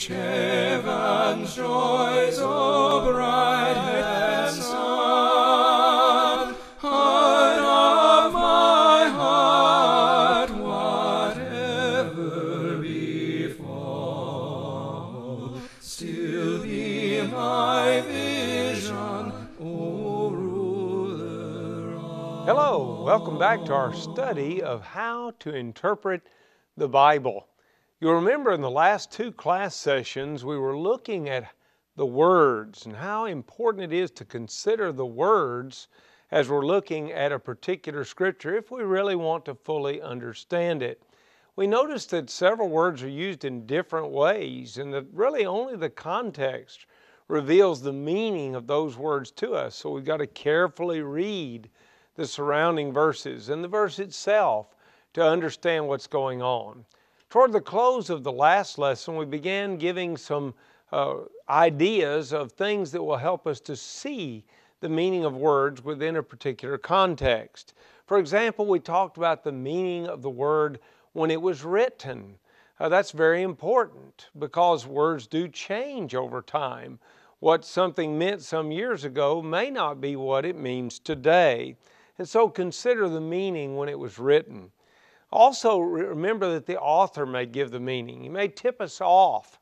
reach heaven's joys, O bright headed sun. Heart of my heart, whatever befall, still be my vision, O ruler of. Hello, welcome back to our study of how to interpret the Bible. You'll remember in the last two class sessions, we were looking at the words and how important it is to consider the words as we're looking at a particular scripture if we really want to fully understand it. We noticed that several words are used in different ways and that really only the context reveals the meaning of those words to us. So we've got to carefully read the surrounding verses and the verse itself to understand what's going on. Toward the close of the last lesson, we began giving some ideas of things that will help us to see the meaning of words within a particular context. For example, we talked about the meaning of the word when it was written. That's very important because words do change over time. What something meant some years ago may not be what it means today. And so consider the meaning when it was written. Also, remember that the author may give the meaning. He may tip us off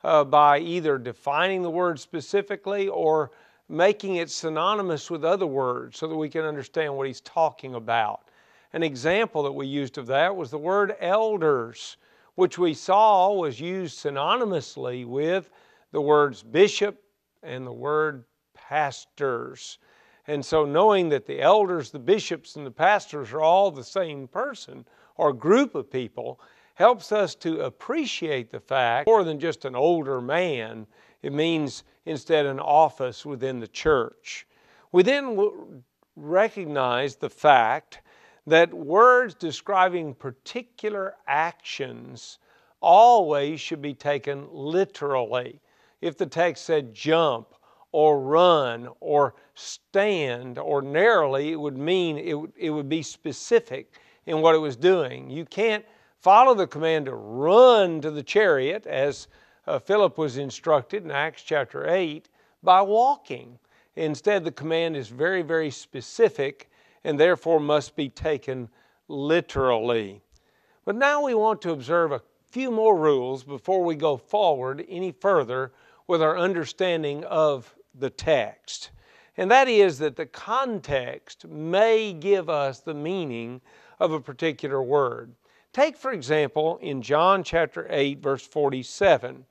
by either defining the word specifically or making it synonymous with other words so that we can understand what he's talking about. An example that we used of that was the word elders, which we saw was used synonymously with the words bishop and the word pastors. And so knowing that the elders, the bishops, and the pastors are all the same person or group of people helps us to appreciate the fact more than just an older man. It means instead an office within the church. We then recognize the fact that words describing particular actions always should be taken literally. If the text said jump or run or stand, ordinarily it would mean it would be specific in what it was doing. You can't follow the command to run to the chariot, as Philip was instructed in Acts chapter 8, by walking. Instead, the command is very, very specific and therefore must be taken literally. But now we want to observe a few more rules before we go forward any further with our understanding of the text. And that is that the context may give us the meaning of a particular word. Take, for example, in John chapter 8, verse 47,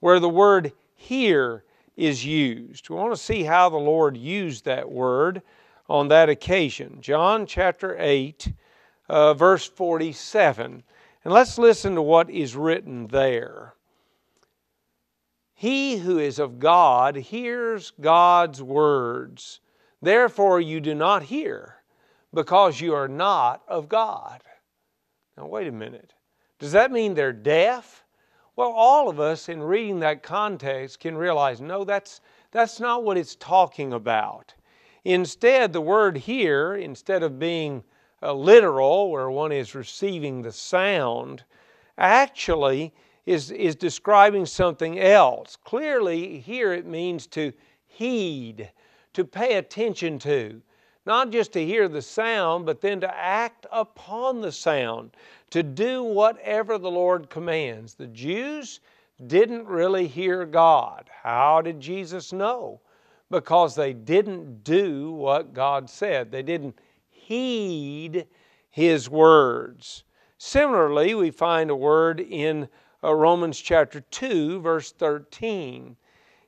where the word hear is used. We want to see how the Lord used that word on that occasion. John chapter 8, verse 47. And let's listen to what is written there. He who is of God hears God's words. Therefore you do not hear, because you are not of God. Now wait a minute. Does that mean they're deaf? Well, all of us in reading that context can realize, no, that's not what it's talking about. Instead, the word hear, instead of being literal, where one is receiving the sound, actually is describing something else. Clearly, here it means to heed, to pay attention to. Not just to hear the sound, but then to act upon the sound, to do whatever the Lord commands. The Jews didn't really hear God. How did Jesus know? Because they didn't do what God said. They didn't heed His words. Similarly, we find a word in Romans chapter 2, verse 13.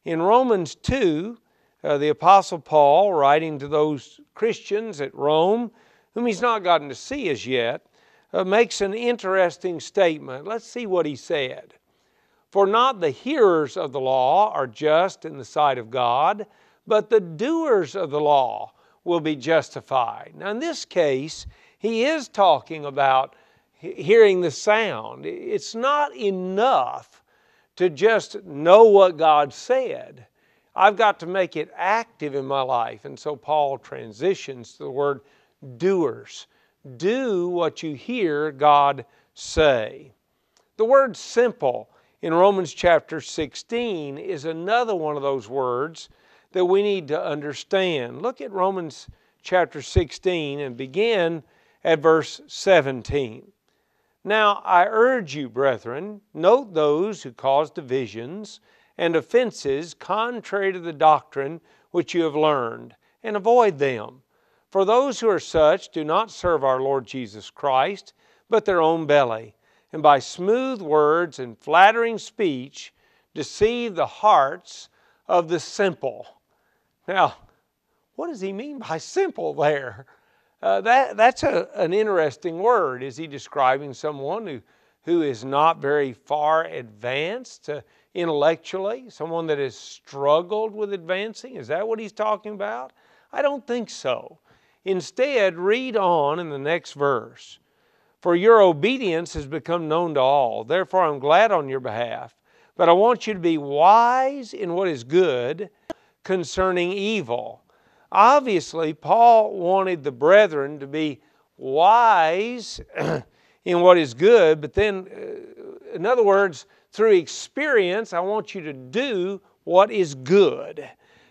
In Romans 2, the Apostle Paul, writing to those Christians at Rome, whom he's not gotten to see as yet, makes an interesting statement. Let's see what he said. For not the hearers of the law are just in the sight of God, but the doers of the law will be justified. Now in this case, he is talking about hearing the sound. It's not enough to just know what God said. I've got to make it active in my life. And so Paul transitions to the word doers. Do what you hear God say. The word simple in Romans chapter 16 is another one of those words that we need to understand. Look at Romans chapter 16 and begin at verse 17. Now I urge you, brethren, note those who cause divisions and offenses contrary to the doctrine which you have learned, and avoid them. For those who are such do not serve our Lord Jesus Christ, but their own belly, and by smooth words and flattering speech deceive the hearts of the simple. Now, what does he mean by simple there? That's an interesting word. Is he describing someone who is not very far advanced intellectually? Someone that has struggled with advancing? Is that what he's talking about? I don't think so. Instead, read on in the next verse. For your obedience has become known to all. Therefore, I'm glad on your behalf. But I want you to be wise in what is good concerning evil. Obviously, Paul wanted the brethren to be wise in what is good, but then, in other words, through experience, I want you to do what is good.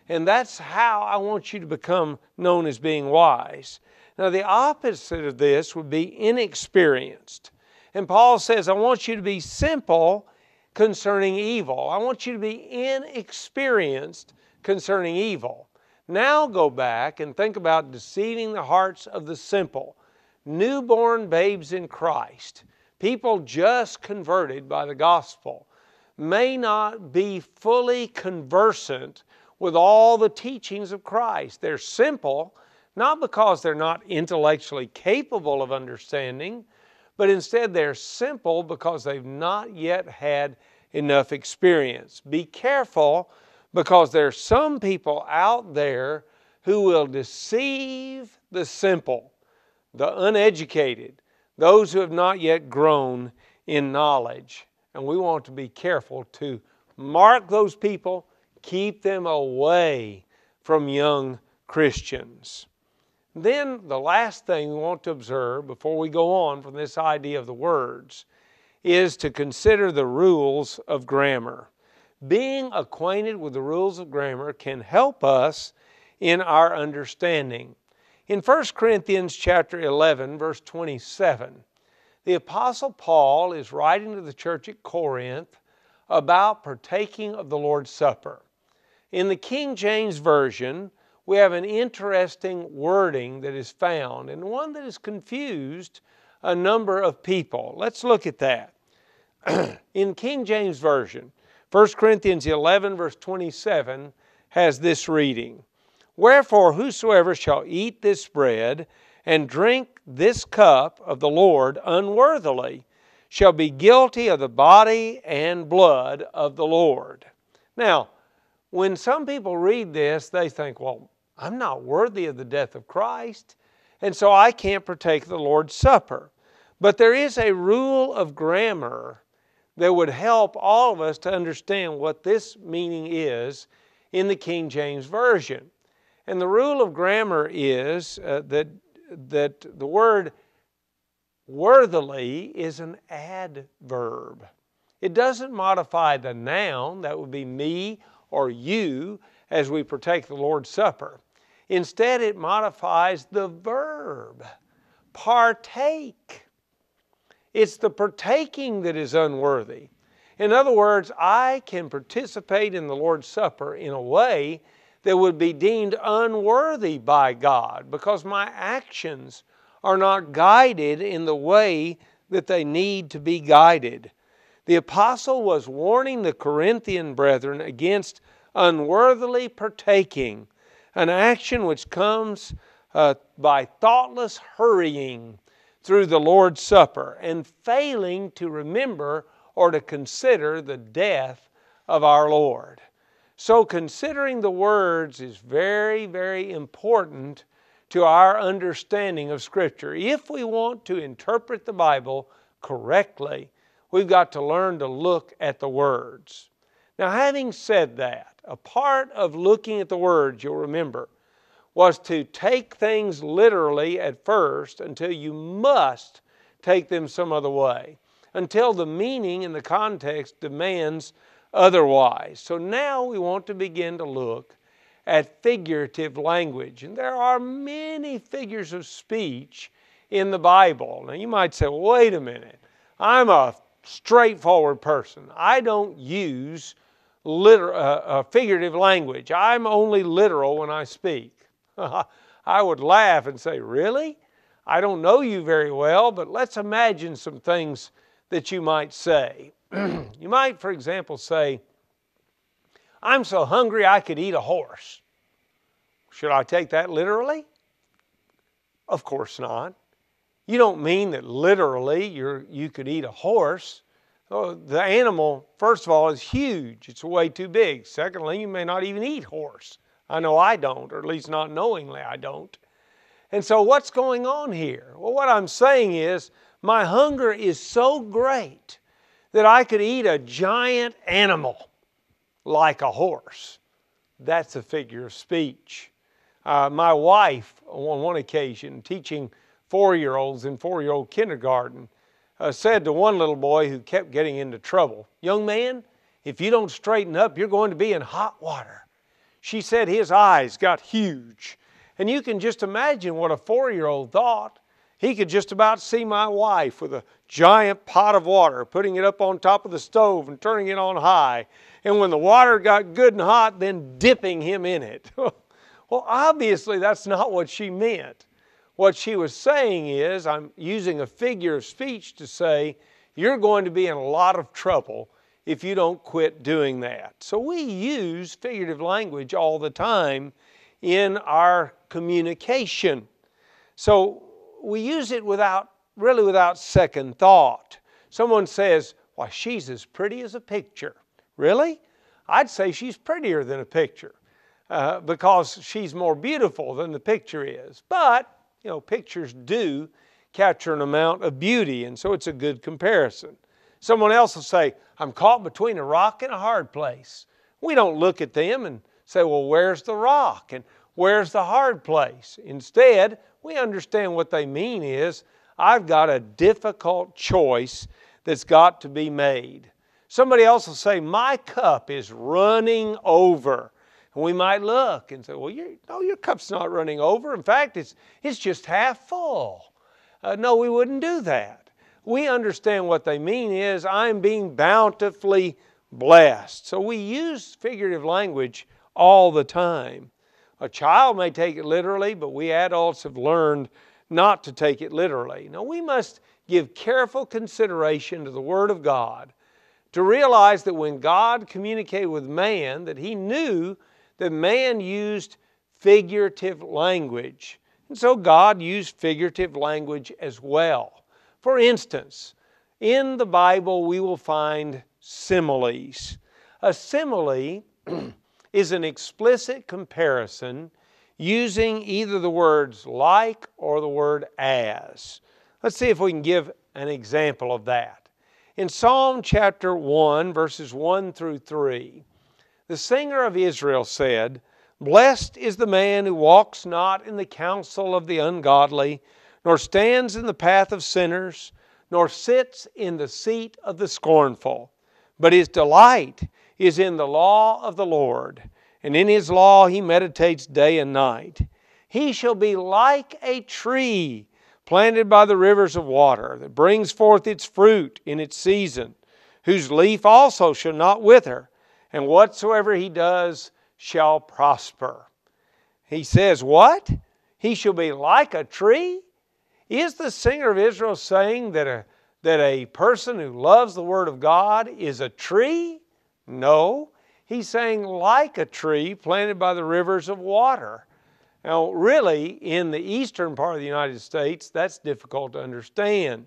And that's how I want you to become known as being wise. Now, the opposite of this would be inexperienced. And Paul says, I want you to be simple concerning evil. I want you to be inexperienced concerning evil. Now go back and think about deceiving the hearts of the simple, newborn babes in Christ. People just converted by the gospel may not be fully conversant with all the teachings of Christ. They're simple, not because they're not intellectually capable of understanding, but instead they're simple because they've not yet had enough experience. Be careful, because there are some people out there who will deceive the simple, the uneducated, those who have not yet grown in knowledge. And we want to be careful to mark those people, keep them away from young Christians. Then the last thing we want to observe before we go on from this idea of the words is to consider the rules of grammar. Being acquainted with the rules of grammar can help us in our understanding. In 1 Corinthians chapter 11, verse 27, the Apostle Paul is writing to the church at Corinth about partaking of the Lord's Supper. In the King James Version, we have an interesting wording that is found, and one that has confused a number of people. Let's look at that. In King James Version, 1 Corinthians 11, verse 27 has this reading. Wherefore, whosoever shall eat this bread and drink this cup of the Lord unworthily shall be guilty of the body and blood of the Lord. Now, when some people read this, they think, well, I'm not worthy of the death of Christ, and so I can't partake of the Lord's Supper. But there is a rule of grammar that would help all of us to understand what this meaning is in the King James Version. And the rule of grammar is that the word worthily is an adverb. It doesn't modify the noun, that would be me or you, as we partake the Lord's Supper. Instead, it modifies the verb, partake. It's the partaking that is unworthy. In other words, I can participate in the Lord's Supper in a way that would be deemed unworthy by God, because my actions are not guided in the way that they need to be guided. The apostle was warning the Corinthian brethren against unworthily partaking, an action which comes by thoughtless hurrying through the Lord's Supper and failing to remember or to consider the death of our Lord. So considering the words is very, very important to our understanding of Scripture. If we want to interpret the Bible correctly, we've got to learn to look at the words. Now, having said that, a part of looking at the words, you'll remember, was to take things literally at first until you must take them some other way. until the meaning and the context demands otherwise. So now we want to begin to look at figurative language. And there are many figures of speech in the Bible. Now you might say, well, wait a minute. I'm a straightforward person. I don't use figurative language. I'm only literal when I speak. I would laugh and say, really? I don't know you very well, but let's imagine some things that you might say. You might, for example, say, I'm so hungry I could eat a horse. Should I take that literally? Of course not. You don't mean that literally you could eat a horse. Oh, the animal, first of all, is huge. It's way too big. Secondly, you may not even eat horse. I know I don't, or at least not knowingly I don't. And so what's going on here? Well, what I'm saying is my hunger is so great that I could eat a giant animal like a horse. That's a figure of speech. My wife, on one occasion, teaching four-year-olds in four-year-old kindergarten, said to one little boy who kept getting into trouble, young man, if you don't straighten up, you're going to be in hot water. She said his eyes got huge. And you can just imagine what a four-year-old thought. He could just about see my wife with a giant pot of water, putting it up on top of the stove and turning it on high. And when the water got good and hot, then dipping him in it. Well, obviously that's not what she meant. What she was saying is, I'm using a figure of speech to say, you're going to be in a lot of trouble if you don't quit doing that. So we use figurative language all the time in our communication. So we use it without second thought. Someone says, why, she's as pretty as a picture. Really? I'd say she's prettier than a picture because she's more beautiful than the picture is. But you know, pictures do capture an amount of beauty, and so it's a good comparison. Someone else will say, I'm caught between a rock and a hard place. We don't look at them and say, well, where's the rock and where's the hard place? Instead, we understand what they mean is, I've got a difficult choice that's got to be made. Somebody else will say, my cup is running over. And we might look and say, well, no, your cup's not running over. In fact, it's just half full. No, we wouldn't do that. We understand what they mean is I'm being bountifully blessed. So we use figurative language all the time. A child may take it literally, but we adults have learned not to take it literally. Now, we must give careful consideration to the Word of God to realize that when God communicated with man, that He knew that man used figurative language. And so God used figurative language as well. For instance, in the Bible we will find similes. A simile is an explicit comparison using either the words like or the word as. Let's see if we can give an example of that. In Psalm chapter 1, verses 1 through 3, the singer of Israel said, blessed is the man who walks not in the counsel of the ungodly, nor stands in the path of sinners, nor sits in the seat of the scornful. But his delight is in the law of the Lord, and in his law he meditates day and night. He shall be like a tree planted by the rivers of water, that brings forth its fruit in its season, whose leaf also shall not wither, and whatsoever he does shall prosper. He says, what? He shall be like a tree? Is the singer of Israel saying that a person who loves the Word of God is a tree? No. He's saying like a tree planted by the rivers of water. Now, really, in the eastern part of the United States, that's difficult to understand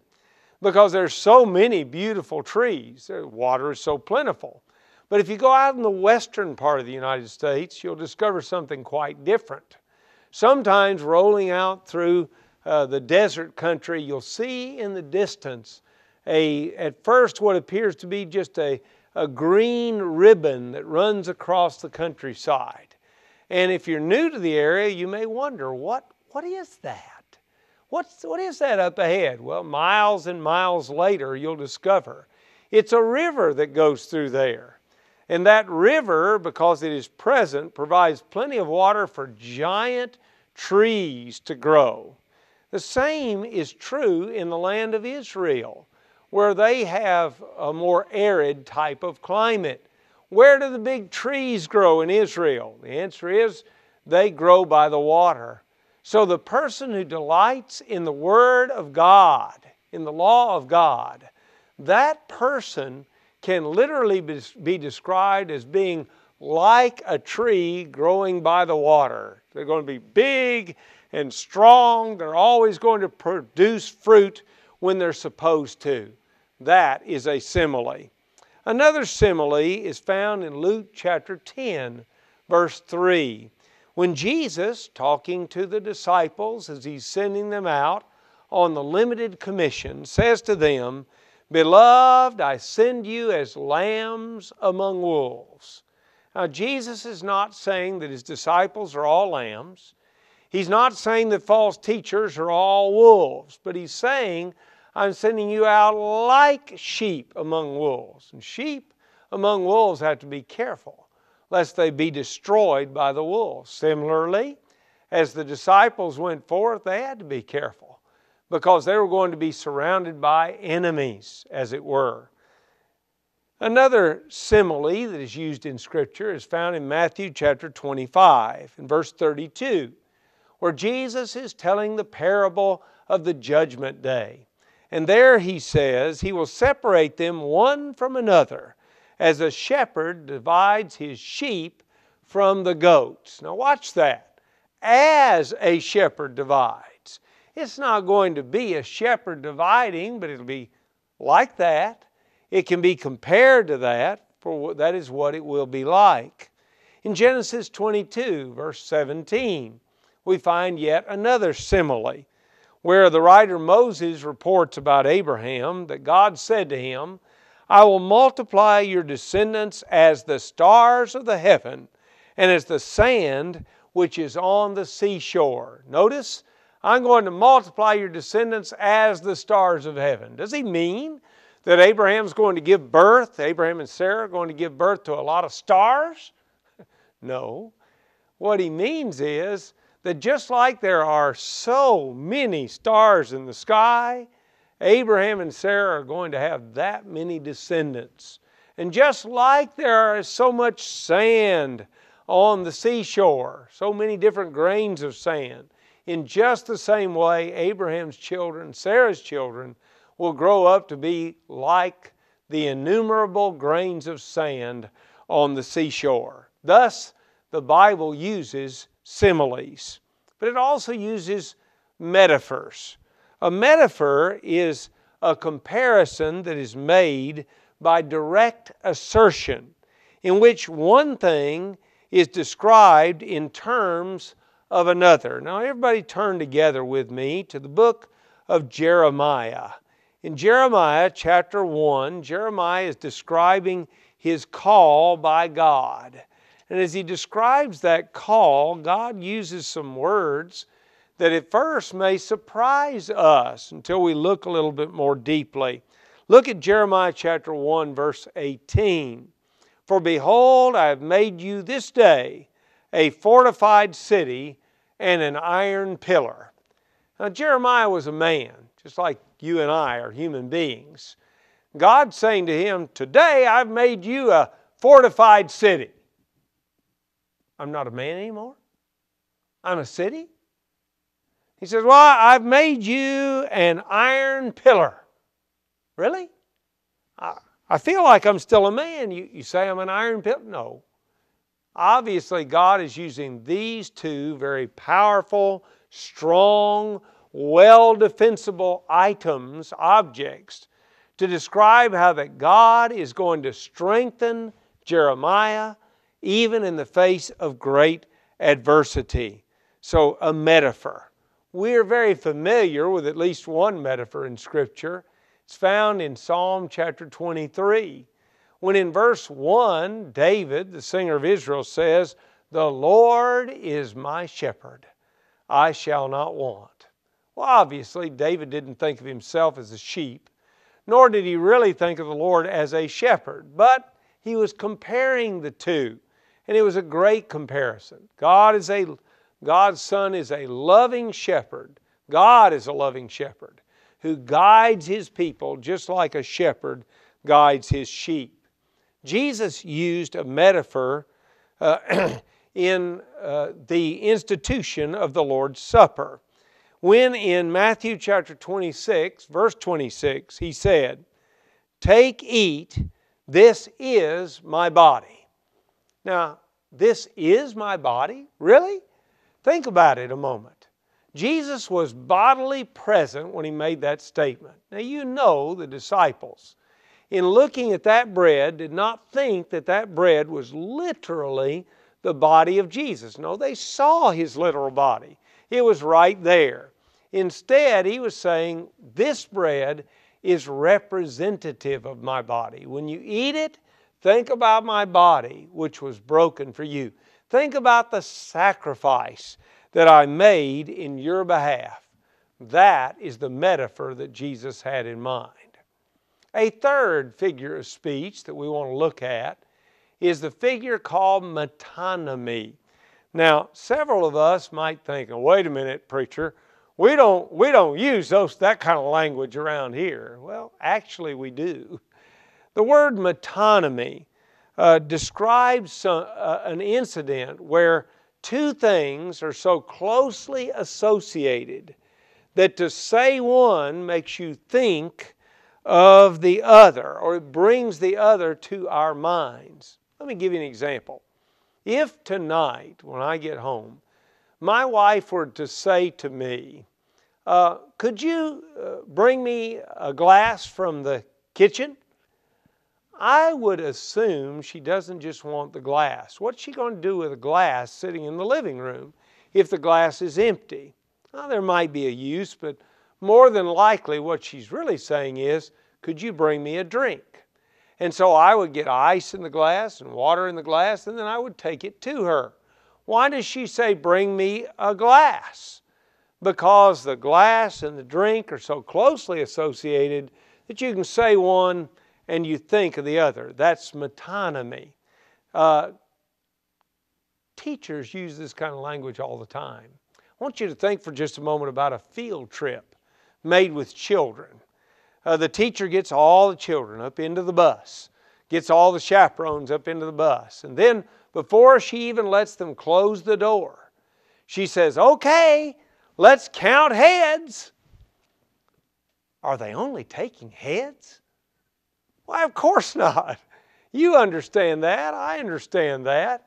because there's so many beautiful trees. Water is so plentiful. But if you go out in the western part of the United States, you'll discover something quite different. Sometimes rolling out through the desert country, you'll see in the distance at first what appears to be just a green ribbon that runs across the countryside. And if you're new to the area, you may wonder, what is that? What is that up ahead? Well, miles and miles later, you'll discover it's a river that goes through there. And that river, because it is present, provides plenty of water for giant trees to grow. The same is true in the land of Israel, where they have a more arid type of climate. Where do the big trees grow in Israel? The answer is they grow by the water. So the person who delights in the Word of God, in the law of God, that person can literally be described as being like a tree growing by the water. They're going to be big and strong. They're always going to produce fruit when they're supposed to. That is a simile. Another simile is found in Luke chapter 10, verse 3. When Jesus, talking to the disciples as he's sending them out on the limited commission, says to them, "Beloved, I send you as lambs among wolves." Now, Jesus is not saying that his disciples are all lambs. He's not saying that false teachers are all wolves, but he's saying, I'm sending you out like sheep among wolves. And sheep among wolves have to be careful lest they be destroyed by the wolves. Similarly, as the disciples went forth, they had to be careful because they were going to be surrounded by enemies, as it were. Another simile that is used in Scripture is found in Matthew chapter 25 and verse 32, where Jesus is telling the parable of the judgment day. And there he says, "He will separate them one from another as a shepherd divides his sheep from the goats." Now watch that. As a shepherd divides. It's not going to be a shepherd dividing, but it'll be like that. It can be compared to that, for that is what it will be like. In Genesis 22, verse 17, we find yet another simile where the writer Moses reports about Abraham that God said to him, "I will multiply your descendants as the stars of the heaven and as the sand which is on the seashore." Notice, I'm going to multiply your descendants as the stars of heaven. Does he mean that Abraham's going to give birth, Abraham and Sarah are going to give birth to a lot of stars? No. What he means is that just like there are so many stars in the sky, Abraham and Sarah are going to have that many descendants. And just like there is so much sand on the seashore, so many different grains of sand, in just the same way, Abraham's children, Sarah's children, will grow up to be like the innumerable grains of sand on the seashore. Thus, the Bible uses similes, but it also uses metaphors. A metaphor is a comparison that is made by direct assertion, in which one thing is described in terms of another. Now, everybody turn together with me to the book of Jeremiah. In Jeremiah chapter 1, Jeremiah is describing his call by God. And as he describes that call, God uses some words that at first may surprise us until we look a little bit more deeply. Look at Jeremiah chapter 1, verse 18. "For behold, I have made you this day a fortified city and an iron pillar." Now, Jeremiah was a man, just like you and I are human beings. God's saying to him, "Today I've made you a fortified city." I'm not a man anymore. I'm a city. He says, "Well, I've made you an iron pillar." Really? I feel like I'm still a man. You say I'm an iron pillar? No. Obviously, God is using these two very powerful, strong, well-defensible items, objects, to describe how that God is going to strengthen Jeremiah even in the face of great adversity. So, a metaphor. We're very familiar with at least one metaphor in Scripture. It's found in Psalm chapter 23, when in verse 1, David, the singer of Israel, says, "The Lord is my shepherd, I shall not want." Well, obviously, David didn't think of himself as a sheep, nor did he really think of the Lord as a shepherd, but he was comparing the two, and it was a great comparison. God's Son is a loving shepherd. God is a loving shepherd who guides His people just like a shepherd guides his sheep. Jesus used a metaphor in the institution of the Lord's Supper. When in Matthew chapter 26, verse 26, He said, "Take, eat, this is my body." Now, this is my body? Really? Think about it a moment. Jesus was bodily present when He made that statement. Now, you know the disciples, in looking at that bread, did not think that that bread was literally the body of Jesus. No, they saw His literal body. It was right there. Instead, He was saying, this bread is representative of my body. When you eat it, think about my body, which was broken for you. Think about the sacrifice that I made in your behalf. That is the metaphor that Jesus had in mind. A third figure of speech that we want to look at is the figure called metonymy. Now, several of us might think, oh, wait a minute, preacher, we don't use that kind of language around here. Well, actually we do. The word metonymy describes an incident where two things are so closely associated that to say one makes you think of the other, or it brings the other to our minds. Let me give you an example. If tonight, when I get home, my wife were to say to me, could you bring me a glass from the kitchen? I would assume she doesn't just want the glass. What's she going to do with a glass sitting in the living room if the glass is empty? Well, there might be a use, but more than likely what she's really saying is, could you bring me a drink? And so I would get ice in the glass and water in the glass, and then I would take it to her. Why does she say, bring me a glass? Because the glass and the drink are so closely associated that you can say one and you think of the other. That's metonymy. Teachers use this kind of language all the time. I want you to think for just a moment about a field trip made with children. The teacher gets all the children up into the bus, gets all the chaperones up into the bus, and then before she even lets them close the door, she says, okay, let's count heads. Are they only taking heads? Why, of course not. You understand that. I understand that.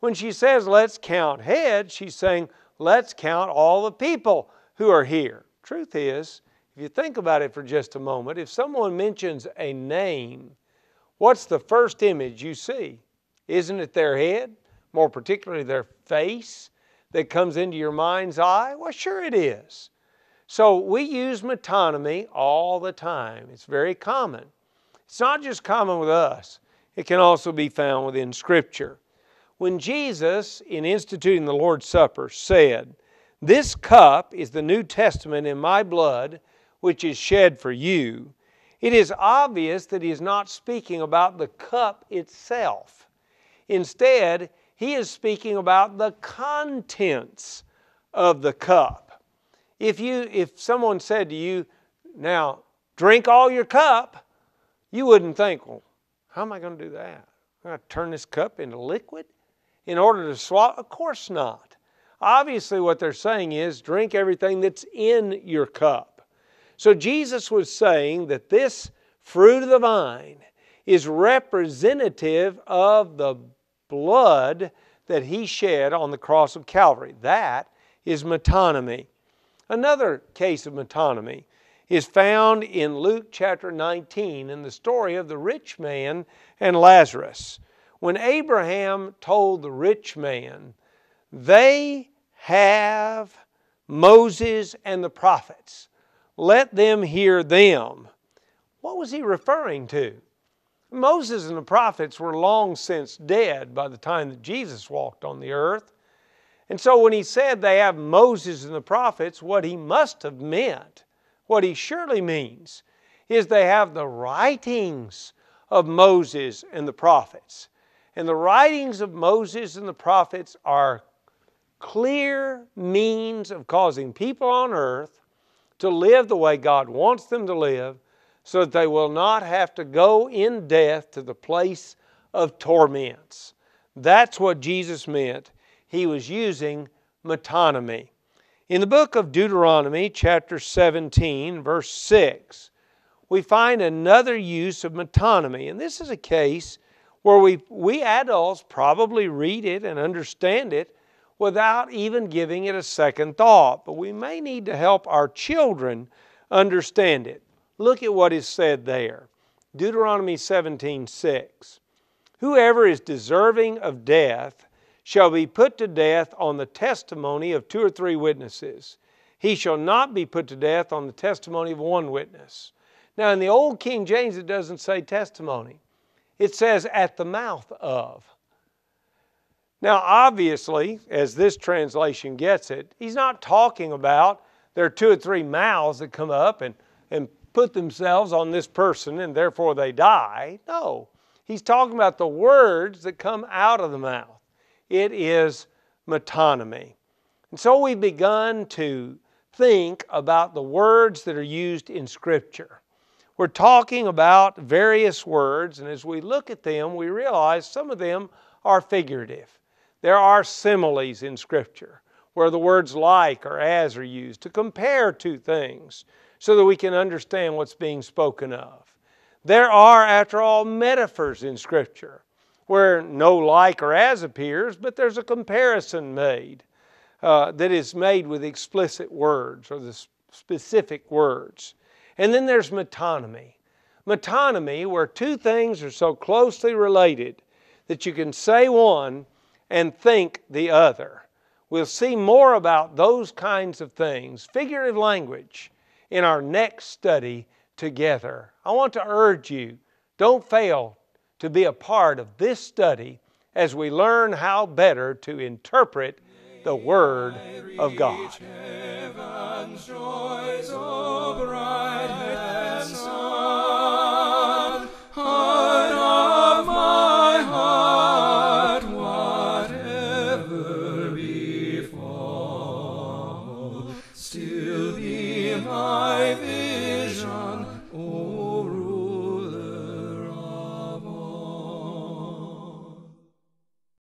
When she says, let's count heads, she's saying, let's count all the people who are here. Truth is, if you think about it for just a moment, if someone mentions a name, what's the first image you see? Isn't it their head, more particularly their face, that comes into your mind's eye? Well, sure it is. So we use metonymy all the time. It's very common. It's not just common with us. It can also be found within Scripture. When Jesus, in instituting the Lord's Supper, said, this cup is the New Testament in my blood, which is shed for you, it is obvious that He is not speaking about the cup itself. Instead, He is speaking about the contents of the cup. If someone said to you, now, drink all your cup, you wouldn't think, well, how am I going to do that? I'm going to turn this cup into liquid in order to swallow? Of course not. Obviously, what they're saying is drink everything that's in your cup. So Jesus was saying that this fruit of the vine is representative of the blood that He shed on the cross of Calvary. That is metonymy. Another case of metonymy is found in Luke chapter 19 in the story of the rich man and Lazarus. When Abraham told the rich man, they have Moses and the prophets. Let them hear them. What was he referring to? Moses and the prophets were long since dead by the time that Jesus walked on the earth. And so when he said they have Moses and the prophets, what he must have meant, what he surely means, is they have the writings of Moses and the prophets. And the writings of Moses and the prophets are clear means of causing people on earth to live the way God wants them to live, so that they will not have to go in death to the place of torments. That's what Jesus meant. He was using metonymy. In the book of Deuteronomy, chapter 17, verse 6, we find another use of metonymy. And this is a case where we adults probably read it and understand it without even giving it a second thought. But we may need to help our children understand it. Look at what is said there. Deuteronomy 17:6. Whoever is deserving of death shall be put to death on the testimony of 2 or 3 witnesses. He shall not be put to death on the testimony of 1 witness. Now in the old King James it doesn't say testimony. It says at the mouth of. Now obviously, as this translation gets it, he's not talking about there are 2 or 3 mouths that come up and put themselves on this person and therefore they die. No, he's talking about the words that come out of the mouth. It is metonymy. And so we've begun to think about the words that are used in Scripture. We're talking about various words, and as we look at them, we realize some of them are figurative. There are similes in Scripture where the words like or as are used to compare 2 things, so that we can understand what's being spoken of. There are, after all, metaphors in Scripture where no like or as appears, but there's a comparison made that is made with explicit words or the specific words. And then there's metonymy. Metonymy, where 2 things are so closely related that you can say one and think the other. We'll see more about those kinds of things, figurative language, in our next study together. I want to urge you, don't fail to be a part of this study as we learn how better to interpret the Word of God.